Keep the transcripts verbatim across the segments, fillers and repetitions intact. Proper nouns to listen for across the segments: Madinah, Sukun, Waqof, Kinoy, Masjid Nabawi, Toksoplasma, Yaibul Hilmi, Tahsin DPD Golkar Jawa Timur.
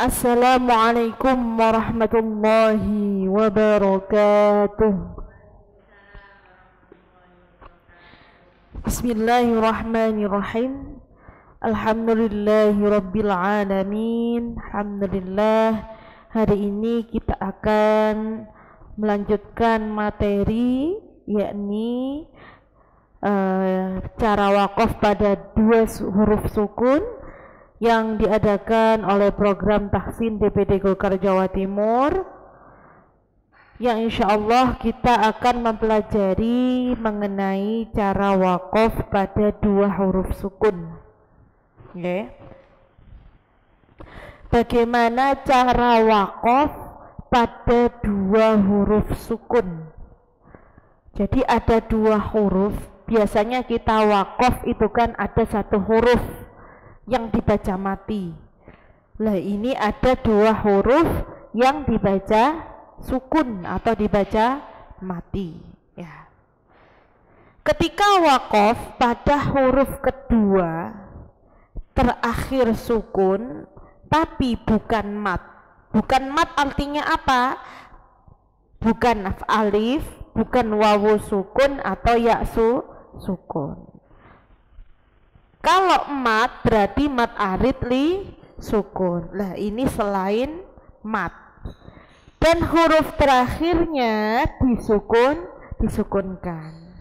Assalamualaikum warahmatullahi wabarakatuh. Bismillahirrahmanirrahim. Alhamdulillahi rabbil alamin. Alhamdulillah, hari ini kita akan melanjutkan materi, yakni uh, cara waqof pada dua huruf sukun yang diadakan oleh program Tahsin D P D Golkar Jawa Timur, yang insya Allah kita akan mempelajari mengenai cara waqof pada dua huruf sukun. Okay. Bagaimana cara waqof pada dua huruf sukun? Jadi ada dua huruf, biasanya kita waqof itu kan ada satu huruf yang dibaca mati. Lah ini ada dua huruf yang dibaca sukun atau dibaca mati. Ya. Ketika waqof pada huruf kedua terakhir sukun, tapi bukan mat. Bukan mat artinya apa? Bukan alif, bukan wawu sukun atau yaksu sukun. Kalau mat berarti mat arid li sukun. Nah ini selain mat, dan huruf terakhirnya disukun, disukunkan.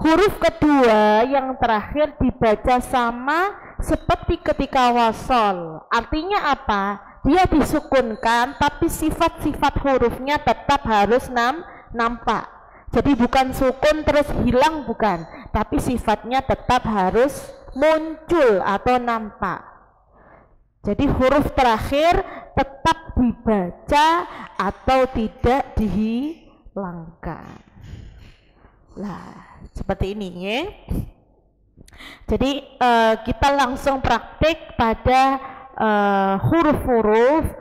Huruf kedua yang terakhir dibaca sama seperti ketika wasol. Artinya apa? Dia disukunkan, tapi sifat-sifat hurufnya tetap harus nam, nampak. Jadi bukan sukun terus hilang, bukan. Tapi sifatnya tetap harus muncul atau nampak. Jadi huruf terakhir tetap dibaca atau tidak dihilangkan. Lah, seperti ini ya. Jadi eh, kita langsung praktik pada huruf-huruf eh,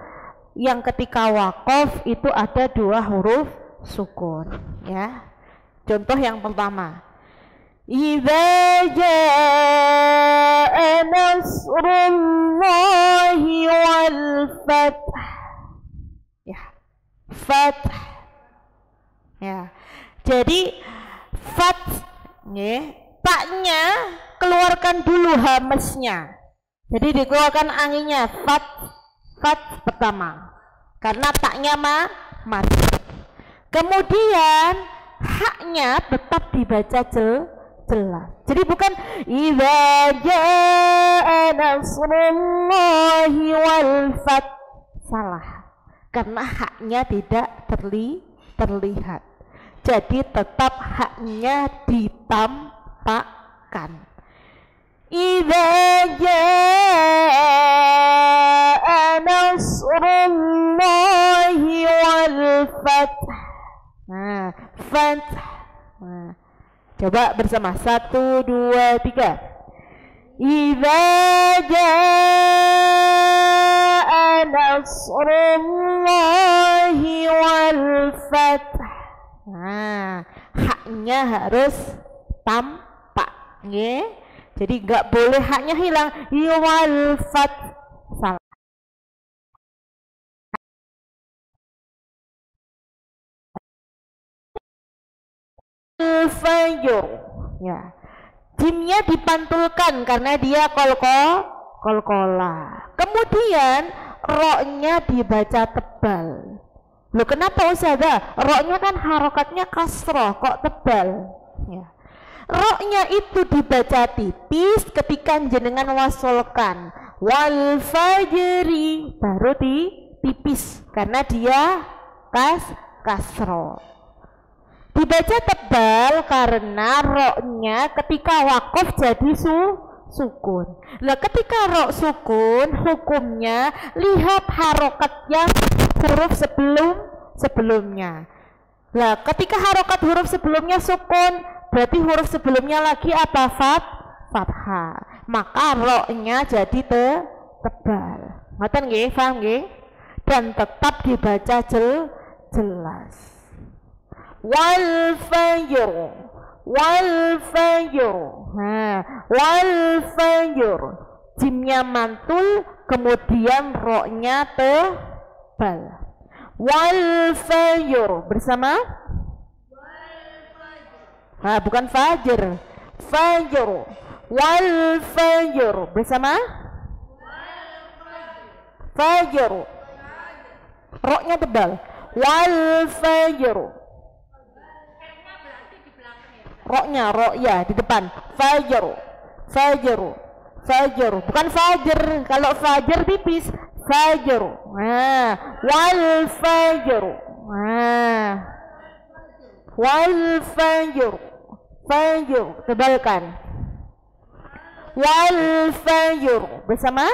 yang ketika waqof itu ada dua huruf sukun ya. Contoh yang pertama. إذا جاء نصر الله والفتح. Ya, fath. Ya, jadi fath, ya, taknya keluarkan dulu hamesnya. Jadi dikeluarkan anginnya fath, fath pertama. Karena taknya ma masuk. Kemudian haknya tetap dibaca jel. Jelas. Jadi bukan idza jaa nasrullahi wal fath, salah, karena haknya tidak terli, terlihat. Jadi tetap haknya ditampakkan. Idza jaa nasrullahi wal fath. Nah, fath. Nah. Coba bersama satu, dua, tiga. Idza jaa nasrullahi wal fath. Nah, haknya harus tampak, nggih. Jadi nggak boleh haknya hilang. Wal fath salah. Al-fajr, ya, jimnya dipantulkan karena dia kolko kolkola. Kemudian roknya dibaca tebal. Loh kenapa Ustazah? Roknya kan harokatnya kasroh, kok tebal? Ya. Roknya itu dibaca tipis ketika jenengan wasolkan. Wal fajri baru di tipis karena dia kas kasroh. Dibaca tebal karena roknya ketika waqof jadi su sukun. Nah, ketika rok sukun hukumnya lihat harokatnya huruf sebelum sebelumnya. Nah, ketika harokat huruf sebelumnya sukun berarti huruf sebelumnya lagi apa? Fat, fathah. Maka roknya jadi te, tebal. Ngoten nggih, paham nggih? Dan tetap dibaca jel, jelas. Wal fajr, wal fajr, nah, wal fajr, jimnya mantul, kemudian roknya tebal. Wal fajr bersama nah, bukan fajr, fajr. Wal fajr bersama fajr, roknya tebal. Wal fajr, roknya rok ya di depan. Fajr, fajr, fajr, bukan fajr. Kalau fajr tipis, fajr. Nah, wal fajr, nah, wal fajr, fajr tebalkan. Wal fajr bersama.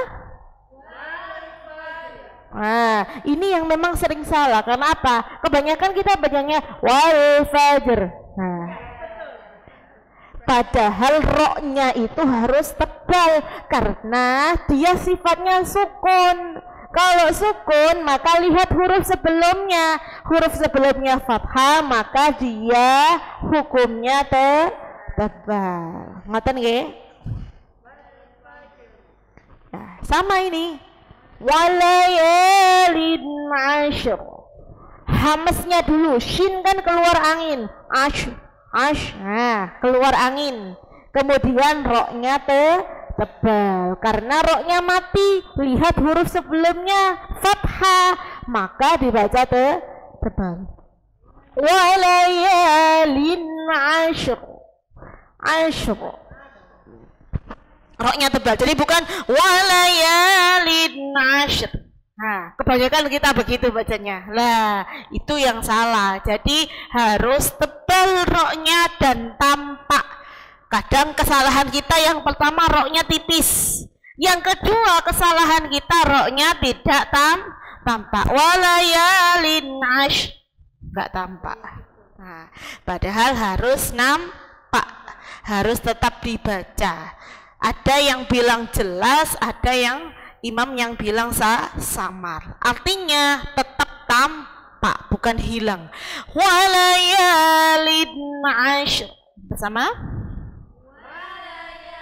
Nah, ini yang memang sering salah. Karena apa? Kebanyakan kita bacanya wal fajr. Nah, padahal roknya itu harus tebal karena dia sifatnya sukun. Kalau sukun maka lihat huruf sebelumnya. Huruf sebelumnya fathah maka dia hukumnya te tebal. Ngoten nggih? Nah, sama ini. Walayalin asyr, hamesnya dulu, shin kan keluar angin, ash, ash, nah, keluar angin, kemudian roknya te, tebal, karena roknya mati, lihat huruf sebelumnya fathah, maka dibaca te, tebal. Walayalin asyr, asyr, roknya tebal, jadi bukan walayalin asyr. Nah, kebanyakan kita begitu bacanya. Lah, itu yang salah. Jadi harus tebal roknya dan tampak. Kadang kesalahan kita yang pertama roknya tipis, yang kedua kesalahan kita roknya tidak tam tampak. Walayalin asyr, nggak tampak. Nah, padahal harus nampak, harus tetap dibaca. Ada yang bilang jelas, ada yang imam yang bilang sa samar. Artinya tetap tampak, bukan hilang. Walayalin asyr bersama. Walayalin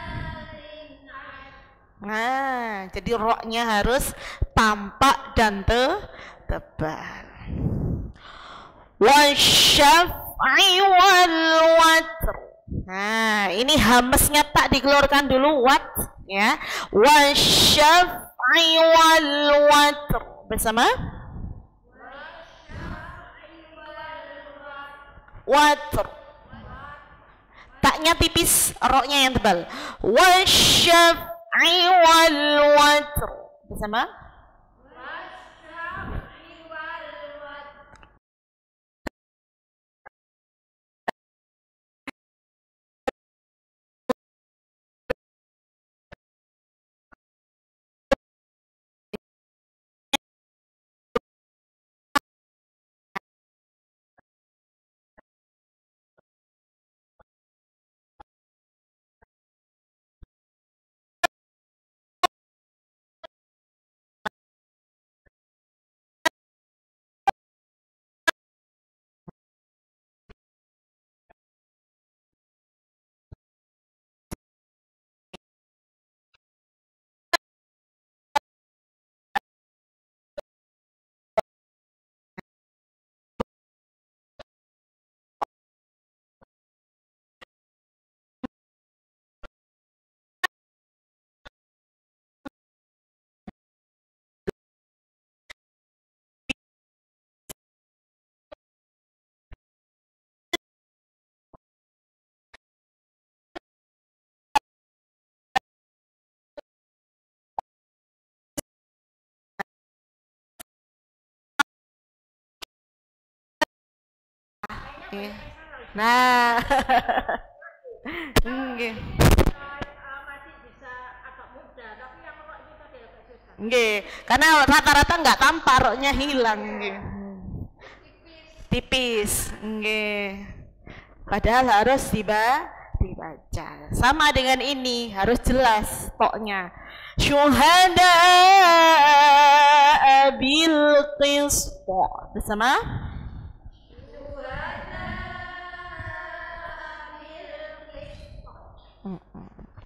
asyr. Nah, jadi roknya harus tampak dan te tebal. Wasyaf'i wal watr. Nah, ini hamesnya tak dikeluarkan dulu, wat ya. Wasyaf'i wal watr bersama. Watr, taknya tipis, roknya yang tebal. Wasyaf'i wal watr bersama. Nah, nggih. Nggih, karena rata-rata nggak tampak, roknya hilang, nggih. Tipis, nggih. Padahal harus tiba dibaca. Sama dengan ini, harus jelas toknya. Syuhada bil qist. Bersama?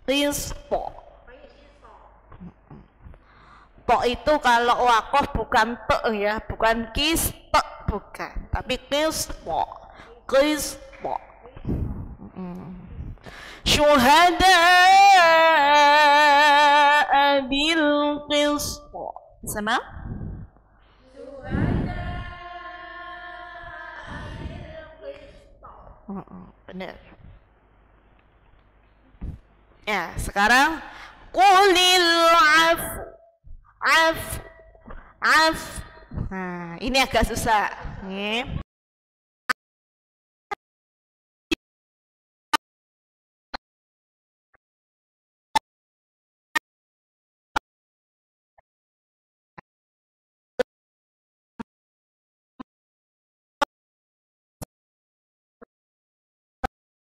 Qisth, Pok itu kalau wakaf bukan pek ya, bukan kis pek, bukan, tapi kis pok, kis pok. Hmm. Syuhada bil kis pok, sama? Syuhada bil kis pok. Hmm, benar. Ya, sekarang qulil afu. Af, af. Nah, ini agak susah. Nih.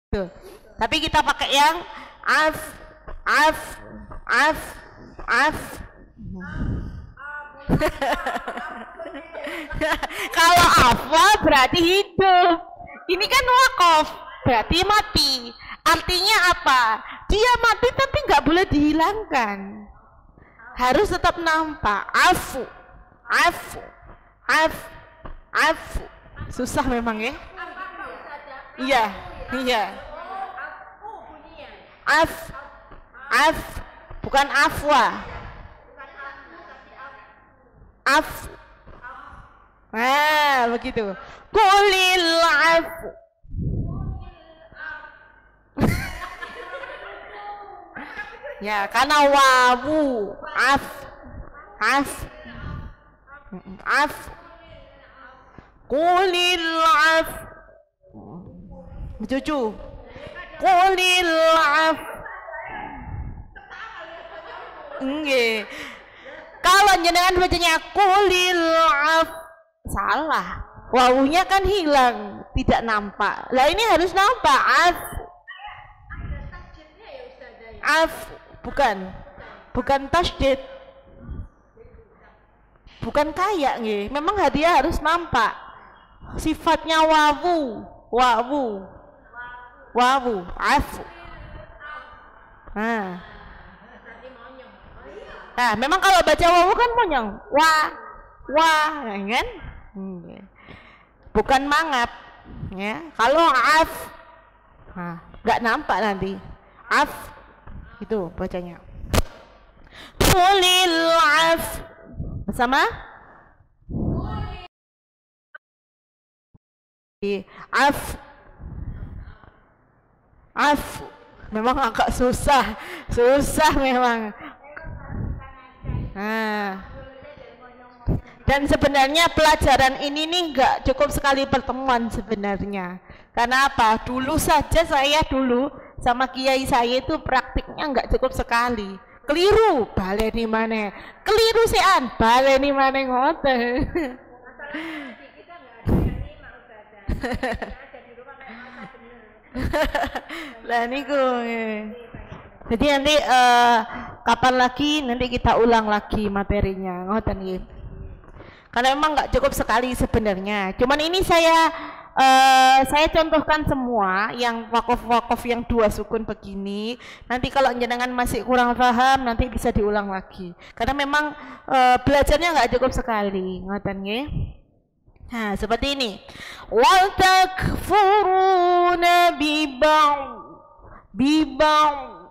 Tuh. Tapi kita pakai yang af, af, af, af. Kalau afwa berarti hidup, ini kan waqof berarti mati. Artinya apa? Dia mati tapi nggak boleh dihilangkan, harus tetap nampak. Afu, afu, afu, afu. Susah memang ya. Iya, iya. Af, af, bukan afwa. Af, nah begitu. Qulil afu. Ya karena wawu af, af, af. Qulil af. Cucu. Qulil af. Nggih. Kalau jenengan bacanya qulil af salah, wawunya kan hilang, tidak nampak. Lah ini harus nampak. Af, af, bukan, bukan tasydid, bukan kayak nggih. Memang hadiah harus nampak. Sifatnya wawu, wawu, wawu, af. Nah. Nah, memang kalau baca wawu kan monyong, wa, wa, kan? Bukan mangap, ya. Kalau af, nah, nggak nampak nanti. Af, itu bacanya. Qulil af, bersama? Af, af, memang agak susah, susah memang. Nah. Dan sebenarnya pelajaran ini nih nggak cukup sekali pertemuan sebenarnya. Karena apa? Dulu saja saya dulu sama kiai saya itu praktiknya nggak cukup sekali. Keliru, baleni maneh. Keliru sean, baleni maneh ngoten. Lah niku. Jadi nanti uh, kapan lagi nanti kita ulang lagi materinya, ngoten nggih. Karena memang nggak cukup sekali sebenarnya. Cuman ini saya uh, saya contohkan semua yang waqof-waqof yang dua sukun begini. Nanti kalau jenengan masih kurang paham nanti bisa diulang lagi. Karena memang uh, belajarnya nggak cukup sekali, ngoten nggih. Nah, seperti ini. Wal takfuruna bi ba'd bi ba'd.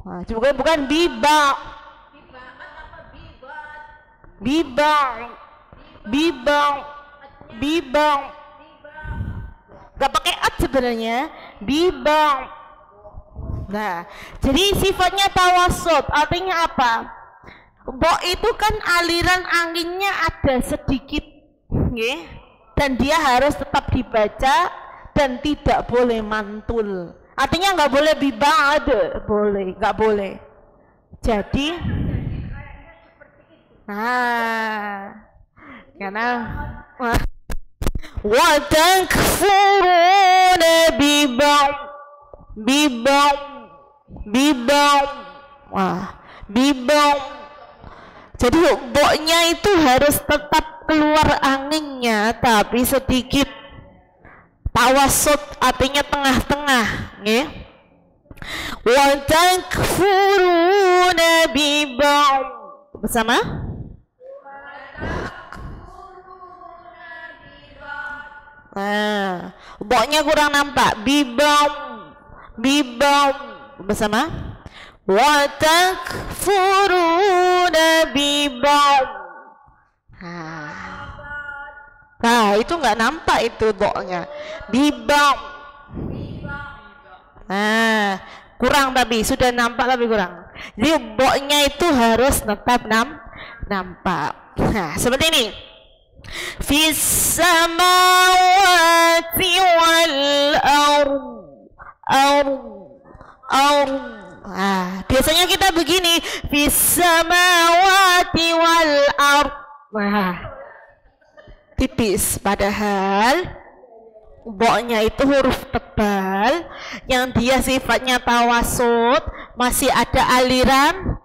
Nah, bukan bukan biba, biba, biba, biba, nggak pakai at sebenarnya, biba. Nah, jadi sifatnya tawasud, artinya apa? Bo itu kan aliran anginnya ada sedikit, nggih, dan dia harus tetap dibaca dan tidak boleh mantul. Artinya nggak boleh bibad, boleh, nggak boleh. Jadi, nah, karena wa takfuruna bibad, bibad, bibad, wah, bibad. Jadi boknya itu harus tetap keluar anginnya, tapi sedikit. Tawasud artinya tengah-tengah, nggih. Wa takfuruna bi ba'd. Bersama? Nah, boknya kurang nampak. Bibom, bibom bersama. Watak furuna bibom. Nah, itu nggak nampak itu boknya. Bibom. Nah, kurang tapi sudah nampak tapi kurang. Jadi boknya itu harus tetap nam, nampak. Nah, seperti ini. Fis samawati wal ard ard ard. Nah, biasanya kita begini, fis samawati wal ard. Nah, tipis, padahal boknya itu huruf tebal yang dia sifatnya tawasud, masih ada aliran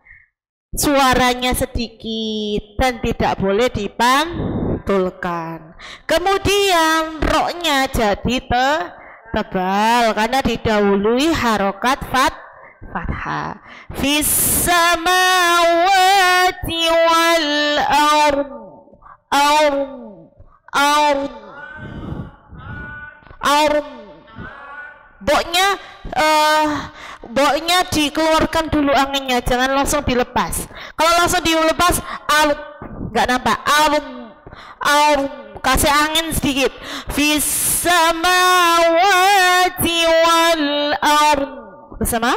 suaranya sedikit dan tidak boleh dipang Tulkan. Kemudian roknya jadi te tebal karena didahului harokat fat fathah. Fis samawati wal ard ard ard ard. Boknya uh, boknya dikeluarkan dulu anginnya, jangan langsung dilepas. Kalau langsung dilepas ard nggak nampak ard. Aum, kasih angin sedikit. Fis samawati wal ard. Bersama?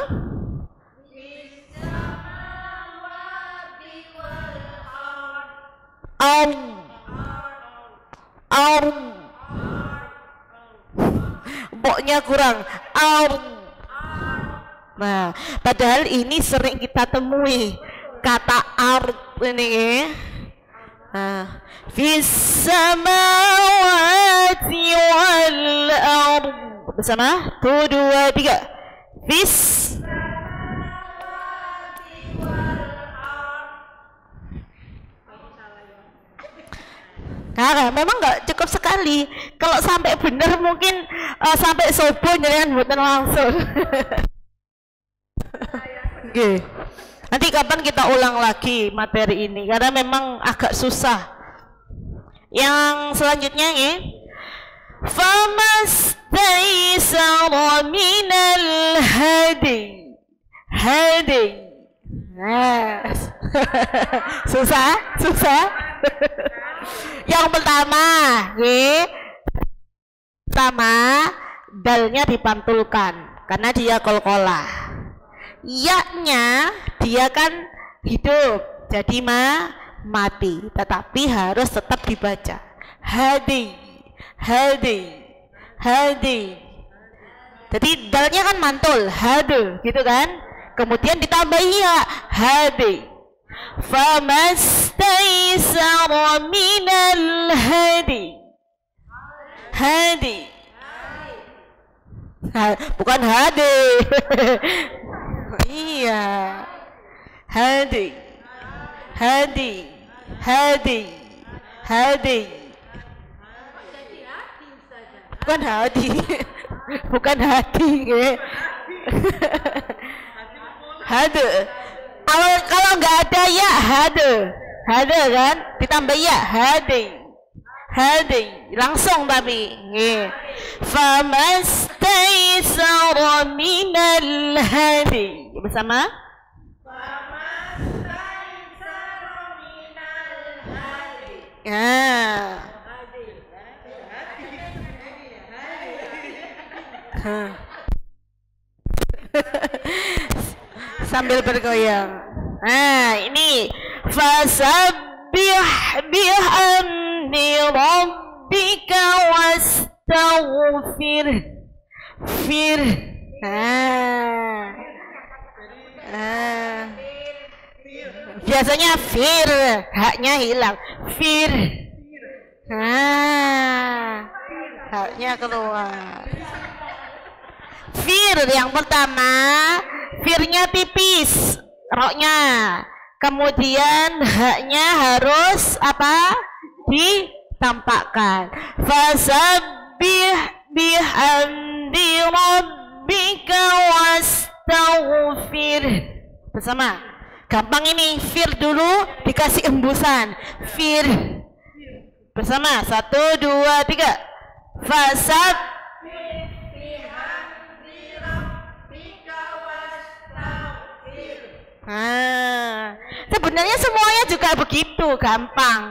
Fis samawati wal ard. Aum. Aum. Boknya kurang. Aum. Nah, padahal ini sering kita temui kata ard ini. Nah, fis samawati wal ard. Bersama? Satu, dua, tiga. Fis samawati wal ard. Nah, memang nggak cukup sekali. Kalau sampai benar mungkin uh, sampai subuh jangan buatan langsung. Oke. Okay. Nanti kapan kita ulang lagi materi ini karena memang agak susah. Yang selanjutnya ya. Famastaisara minal hadi. Hadi. Yes. Susah, susah. Yang pertama, ya. Pertama, dalnya dipantulkan karena dia kol-kolah. Yaknya dia kan hidup, jadi ma mati, tetapi harus tetap dibaca. Hadi, hadi, hadi. Jadi dalnya kan mantul, hadu, gitu kan? Kemudian ditambah ya, hadi. Famastaisara minal hadi, hadi. Bukan hadi. Iya, hadi, hadi, hadi, hadi. Bukan hadi, bukan hadi, ya. Hadi. Kalau kalau nggak ada ya hadi, hadi kan? Ditambah ya hadi, hadi. Langsung tapi, ya. Famastaisara minal hadi. Bersama? Ya. Sambil bergoyang. Nah, ini fasabbih bihamdi rabbika wastaghfir. Fir. Nah. Ah. Biasanya fir, haknya hilang. Fir. Ah. Haknya keluar. Fir yang pertama, firnya tipis, roknya. Kemudian haknya harus apa? Ditampakkan. Fasabbih bihamdi rabbika was Taufir. Bersama. Gampang ini, fir dulu dikasih embusan. Fir. Bersama. Satu, dua, tiga. Fasab Ah, sebenarnya semuanya juga begitu, gampang.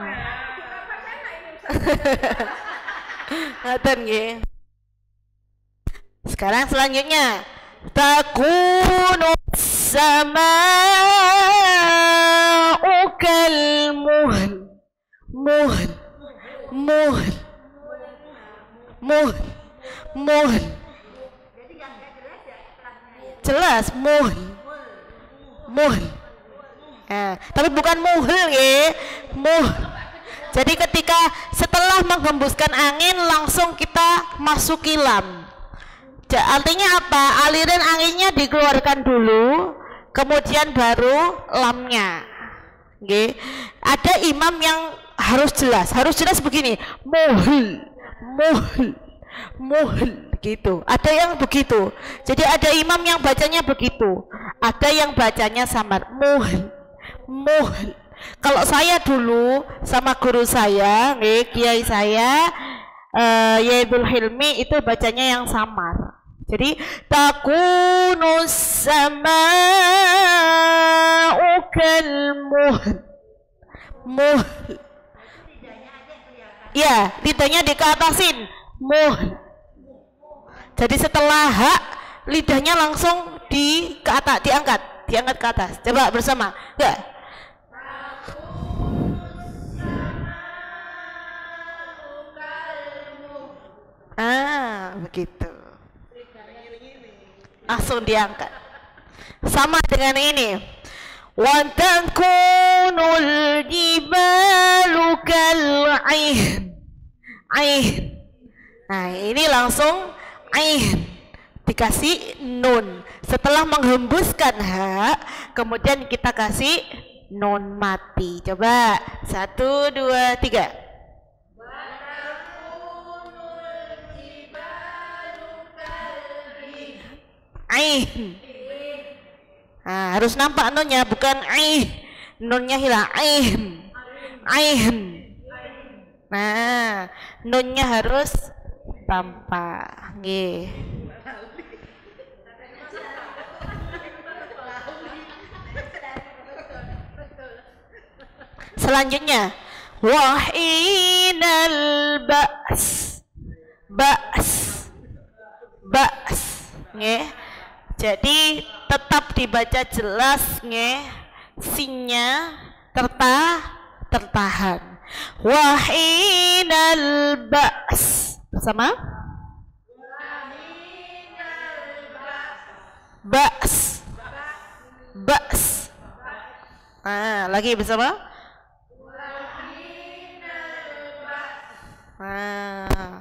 Sekarang selanjutnya takunu as-samaa'u kal-muhl, muhl, muhl, muhl, muhl. Jelas muhl. Muhl, eh, tapi bukan muhl ya, muhl. Jadi ketika setelah menghembuskan angin langsung kita masuk kilam. Artinya apa? Aliran anginnya dikeluarkan dulu, kemudian baru lamnya. Oke. Ada imam yang harus jelas, harus jelas begini, muhl, muhl, muhl. Gitu. Ada yang begitu. Jadi ada imam yang bacanya begitu, ada yang bacanya samar, muhl, muhl. Kalau saya dulu sama guru saya, eh, kiai saya, eh, Yaibul Hilmi, itu bacanya yang samar. Jadi takunus samaa'u kal muhl, muhl. Ya, lidahnya dikeatasin, muhl. Jadi setelah hak, lidahnya langsung di ke atas, diangkat, diangkat ke atas. Coba bersama. Ya. Ah, begitu. Langsung diangkat. Sama dengan ini. Wa tankunul jibalu kal'ain. Ain. Nah, ini langsung ain dikasih nun, setelah menghembuskan ha kemudian kita kasih nun mati. Coba satu dua tiga. Ain, nah, harus nampak nunnya, bukan ain, nunnya hilang, ain, ain. Nah, nunnya harus tanpa nggih. Selanjutnya wahinal ba's, ba's, ba's nggih. Jadi tetap dibaca jelas nggih, sinnya terta tertahan. Wahinal ba's bersama ba's, ba's. Ah, lagi bersama. Ah,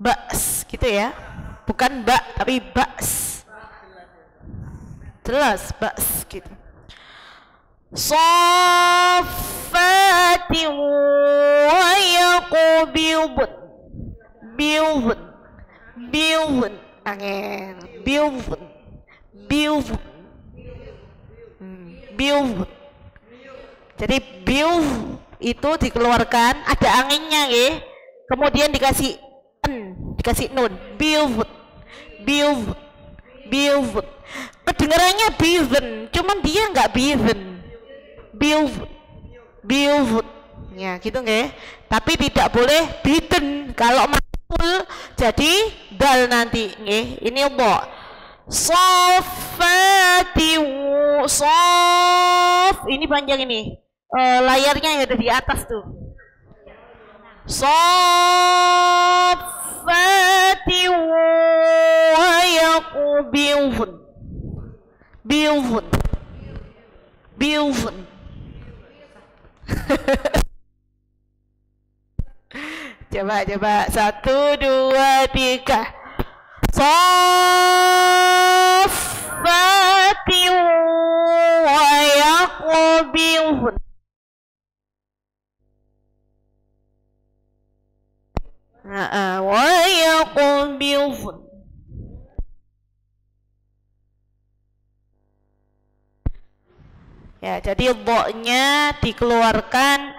ba's gitu ya, bukan bak tapi ba's, jelas ba's gitu. Saffati wa yaqbidun, biuhun, biuhun, angin, biuhun, biuhun, biuhun. Jadi biuh itu dikeluarkan, ada anginnya ya, kemudian dikasih n, dikasih nun, biuhun, biuhun, biuhun. Kedengarannya biuhun, cuman dia nggak biuhun, biuhun, biuhun, ya gitu nggak? Tapi tidak boleh biuhun kalau jadi dal nanti nggih. Ini apa? Sofati, sof ini panjang ini, e, layarnya ada di atas tuh. Sofati wa yaqbiun, biun, biun. Coba, coba satu, dua, tiga. Saffati wa yaqbihun. Wa yaqbihun. Ya, jadi boknya dikeluarkan.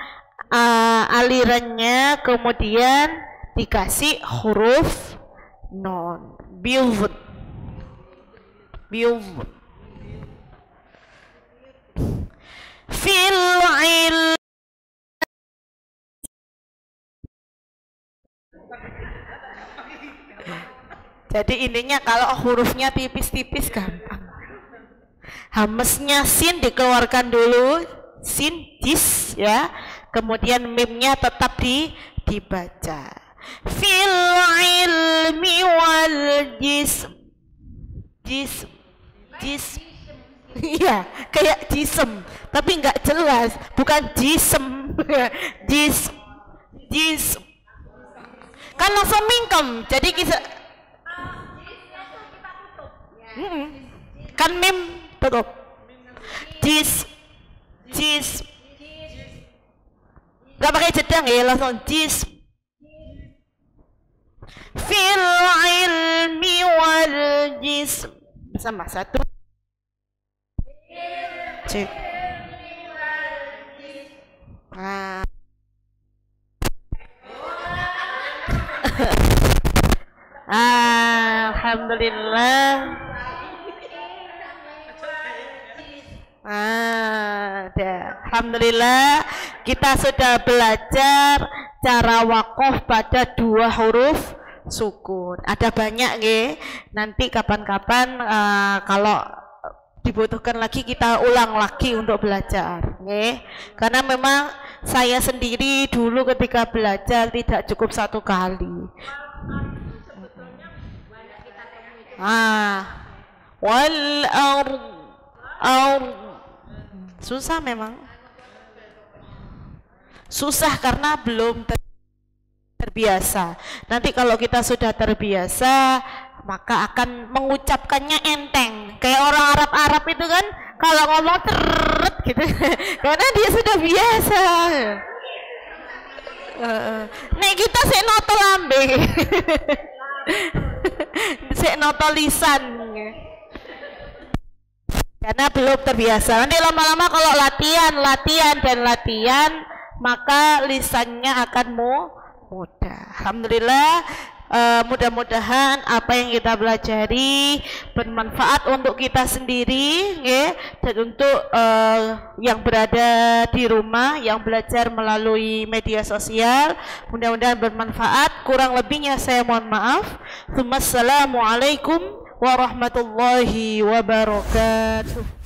Uh, alirannya kemudian dikasih huruf non. Biuvut, biuvut. Fil'il, jadi ininya kalau hurufnya tipis-tipis gampang. Hamesnya sin dikeluarkan dulu, sin jis ya, kemudian mimnya tetap di dibaca. Fil ilmi wal jism, jism, jism, iya kayak jism tapi nggak jelas, bukan jism, jism, jism, kan langsung mingkem, jadi kisah kan mim tutup, jis, jis, nggak pakai jedang ya, langsung jis. Fil ilmi wal jism sama satu. Cek. Ah. Alhamdulillah. Ah, ya. Alhamdulillah kita sudah belajar cara waqof pada dua huruf sukun. Ada banyak nggih. Nanti kapan-kapan uh, kalau dibutuhkan lagi kita ulang lagi untuk belajar nggih. Karena memang saya sendiri dulu ketika belajar tidak cukup satu kali. Ah, wal ard, ard. Susah memang, susah karena belum ter terbiasa. Nanti kalau kita sudah terbiasa maka akan mengucapkannya enteng, kayak orang Arab-Arab itu kan kalau ngomong teret gitu karena dia sudah biasa. uh, nek kita sik noto lambe sik noto lisan karena belum terbiasa. Nanti lama-lama kalau latihan, latihan dan latihan maka lisannya akan mudah. Alhamdulillah, uh, mudah-mudahan apa yang kita pelajari bermanfaat untuk kita sendiri ya, dan untuk uh, yang berada di rumah yang belajar melalui media sosial, mudah-mudahan bermanfaat. Kurang lebihnya saya mohon maaf. Assalamualaikum warahmatullahi wabarakatuh.